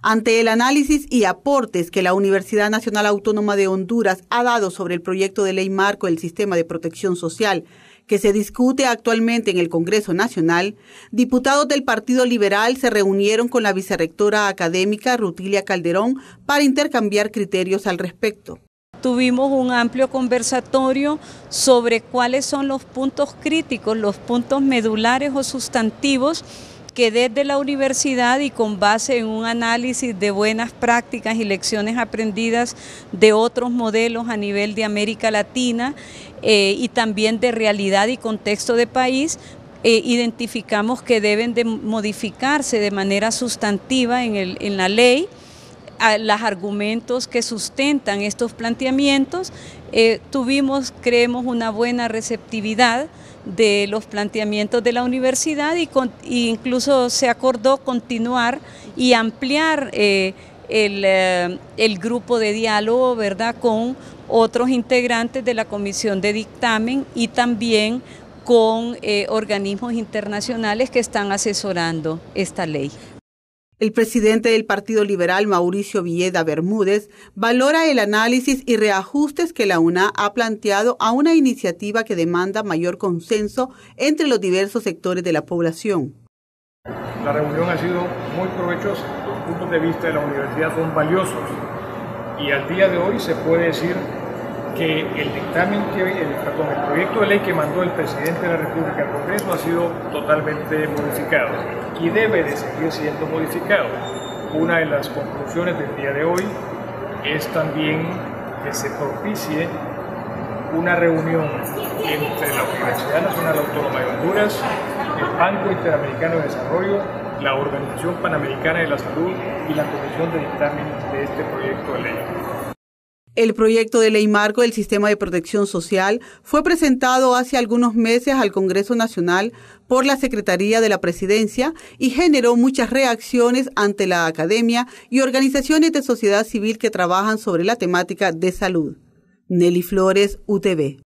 Ante el análisis y aportes que la Universidad Nacional Autónoma de Honduras ha dado sobre el proyecto de ley marco del sistema de protección social que se discute actualmente en el Congreso Nacional, diputados del Partido Liberal se reunieron con la vicerrectora académica Rutilia Calderón para intercambiar criterios al respecto. Tuvimos un amplio conversatorio sobre cuáles son los puntos críticos, los puntos medulares o sustantivos que desde la universidad y con base en un análisis de buenas prácticas y lecciones aprendidas de otros modelos a nivel de América Latina y también de realidad y contexto de país, identificamos que deben de modificarse de manera sustantiva en la ley los argumentos que sustentan estos planteamientos. Tuvimos, creemos, una buena receptividad de los planteamientos de la universidad y incluso se acordó continuar y ampliar el grupo de diálogo, ¿verdad?, con otros integrantes de la comisión de dictamen y también con organismos internacionales que están asesorando esta ley. El presidente del Partido Liberal, Mauricio Villeda Bermúdez, valora el análisis y reajustes que la UNA ha planteado a una iniciativa que demanda mayor consenso entre los diversos sectores de la población. La reunión ha sido muy provechosa, los puntos de vista de la universidad son valiosos y al día de hoy se puede decir que el proyecto de ley que mandó el presidente de la República al Congreso ha sido totalmente modificado y debe de seguir siendo modificado. Una de las conclusiones del día de hoy es también que se propicie una reunión entre la Universidad Nacional Autónoma de Honduras, el Banco Interamericano de Desarrollo, la Organización Panamericana de la Salud y la Comisión de Dictamen de este proyecto de ley. El proyecto de ley marco del sistema de protección social fue presentado hace algunos meses al Congreso Nacional por la Secretaría de la Presidencia y generó muchas reacciones ante la academia y organizaciones de sociedad civil que trabajan sobre la temática de salud. Nelly Flores, UTV.